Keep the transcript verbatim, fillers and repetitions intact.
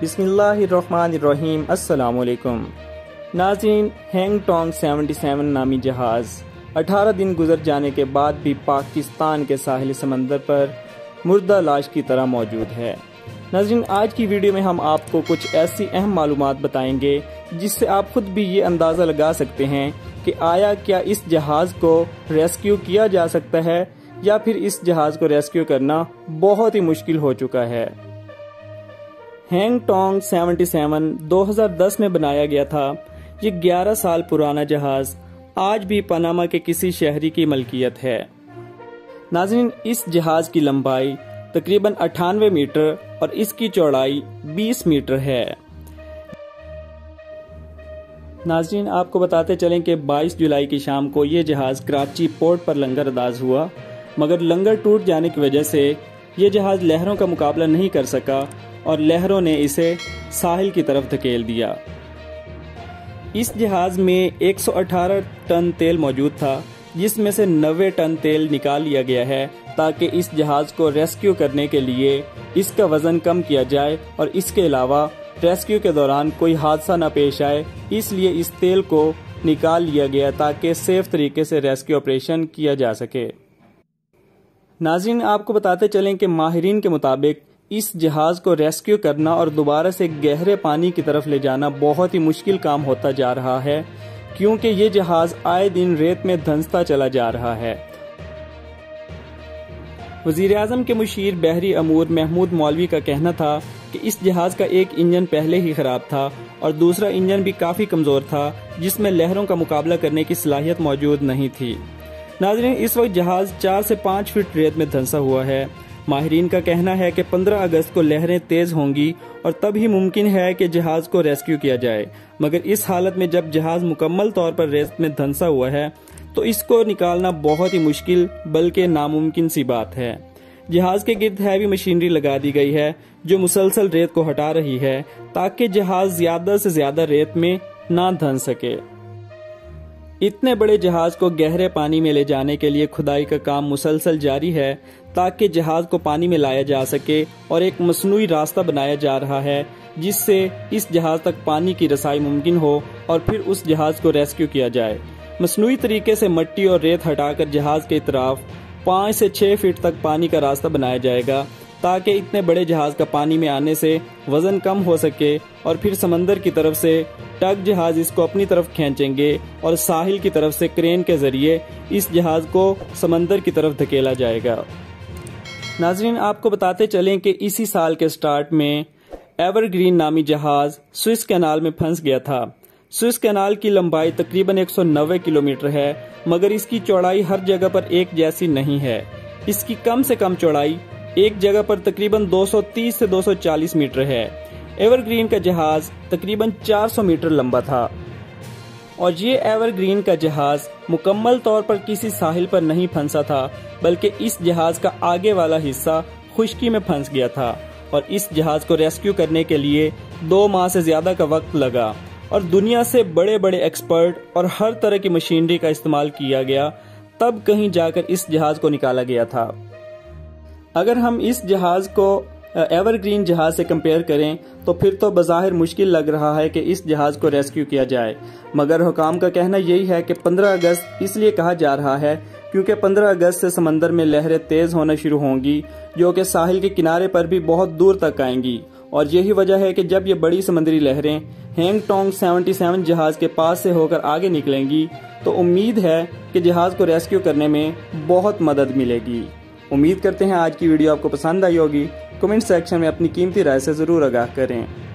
बिस्मिल्लाहिर्रहमानिर्रहीम। अस्सलामुअलैकुम नाज़रीन, हैंग टॉक सतहत्तर नामी जहाज़ अठारह दिन गुजर जाने के बाद भी पाकिस्तान के साहिल समंदर पर मुर्दा लाश की तरह मौजूद है। नाज़रीन, आज की वीडियो में हम आपको कुछ ऐसी अहम मालूमात बताएंगे जिससे आप खुद भी ये अंदाज़ा लगा सकते हैं कि आया क्या इस जहाज़ को रेस्क्यू किया जा सकता है या फिर इस जहाज़ को रेस्क्यू करना बहुत ही मुश्किल हो चुका है। हैंग टॉक सतहत्तर दो हज़ार दस में बनाया गया था। ये ग्यारह साल पुराना जहाज आज भी पनामा के किसी शहरी की मलकियत है। नाज़रीन, इस जहाज की लंबाई तकरीबन अट्ठानवे मीटर और इसकी चौड़ाई बीस मीटर है। नाज़रीन, आपको बताते चलें कि बाईस जुलाई की शाम को ये जहाज कराची पोर्ट पर लंगर अंदाज हुआ, मगर लंगर टूट जाने की वजह से ये जहाज लहरों का मुकाबला नहीं कर सका और लहरों ने इसे साहिल की तरफ धकेल दिया। इस जहाज में एक सौ अठारह टन तेल मौजूद था, जिसमें से नब्बे टन तेल निकाल लिया गया है ताकि इस जहाज को रेस्क्यू करने के लिए इसका वजन कम किया जाए और इसके अलावा रेस्क्यू के दौरान कोई हादसा न पेश आए, इसलिए इस तेल को निकाल लिया गया ताकि सेफ तरीके से रेस्क्यू ऑपरेशन किया जा सके। नाज़रीन, आपको बताते चलें कि माहिरीन के मुताबिक इस जहाज़ को रेस्क्यू करना और दोबारा से गहरे पानी की तरफ ले जाना बहुत ही मुश्किल काम होता जा रहा है, क्योंकि ये जहाज़ आए दिन रेत में धंसता चला जा रहा है। वज़ीर-ए-आज़म के मुशीर बहरी अमूर महमूद मौलवी का कहना था कि इस जहाज़ का एक इंजन पहले ही ख़राब था और दूसरा इंजन भी काफ़ी कमज़ोर था, जिसमें लहरों का मुकाबला करने की सलाहियत मौजूद नहीं थी। नाज़रीन, इस वक्त जहाज़ चार से पाँच फीट रेत में धंसा हुआ है। माहिरीन का कहना है कि पंद्रह अगस्त को लहरें तेज होंगी और तब ही मुमकिन है कि जहाज को रेस्क्यू किया जाए, मगर इस हालत में जब जहाज मुकम्मल तौर पर रेत में धंसा हुआ है तो इसको निकालना बहुत ही मुश्किल बल्कि नामुमकिन सी बात है। जहाज के गिर्द हैवी मशीनरी लगा दी गई है जो मुसलसल रेत को हटा रही है ताकि जहाज ज्यादा से ज्यादा रेत में ना धंस सके। इतने बड़े जहाज को गहरे पानी में ले जाने के लिए खुदाई का काम मुसलसल जारी है ताकि जहाज को पानी में लाया जा सके और एक मसनूई रास्ता बनाया जा रहा है जिससे इस जहाज तक पानी की रसाई मुमकिन हो और फिर उस जहाज को रेस्क्यू किया जाए। मसनूई तरीके से मिट्टी और रेत हटाकर जहाज के इतराफ पाँच से छः फीट तक पानी का रास्ता बनाया जाएगा ताकि इतने बड़े जहाज का पानी में आने से वजन कम हो सके और फिर समंदर की तरफ से टग जहाज इसको अपनी तरफ खींचेंगे और साहिल की तरफ से क्रेन के जरिए इस जहाज को समंदर की तरफ धकेला जाएगा। नाज़रीन, आपको बताते चलें कि इसी साल के स्टार्ट में एवरग्रीन नामी जहाज स्विस कैनाल में फंस गया था। स्विस कैनाल की लंबाई तकरीबन एक सौ नब्बे किलोमीटर है, मगर इसकी चौड़ाई हर जगह पर एक जैसी नहीं है। इसकी कम से कम चौड़ाई एक जगह पर तकरीबन दो सौ तीस से दो सौ चालीस मीटर है। एवरग्रीन का जहाज तकरीबन चार सौ मीटर लंबा था और ये एवरग्रीन का जहाज मुकम्मल तौर पर किसी साहिल पर नहीं फंसा था, बल्कि इस जहाज का आगे वाला हिस्सा खुश्की में फंस गया था और इस जहाज को रेस्क्यू करने के लिए दो माह से ज्यादा का वक्त लगा और दुनिया से बड़े बड़े एक्सपर्ट और हर तरह की मशीनरी का इस्तेमाल किया गया, तब कहीं जाकर इस जहाज को निकाला गया था। अगर हम इस जहाज को एवरग्रीन जहाज से कंपेयर करें तो फिर तो बज़ाहिर मुश्किल लग रहा है कि इस जहाज को रेस्क्यू किया जाए, मगर हुकाम का कहना यही है कि पंद्रह अगस्त इसलिए कहा जा रहा है क्योंकि पंद्रह अगस्त से समंदर में लहरें तेज होना शुरू होंगी जो कि साहिल के किनारे पर भी बहुत दूर तक आएंगी और यही वजह है कि जब ये बड़ी समंदरी लहरें हैंग टॉक सतहत्तर जहाज के पास से होकर आगे निकलेंगी तो उम्मीद है कि जहाज को रेस्क्यू करने में बहुत मदद मिलेगी। उम्मीद करते हैं आज की वीडियो आपको पसंद आई होगी। कमेंट सेक्शन में अपनी कीमती राय से ज़रूर आगाह करें।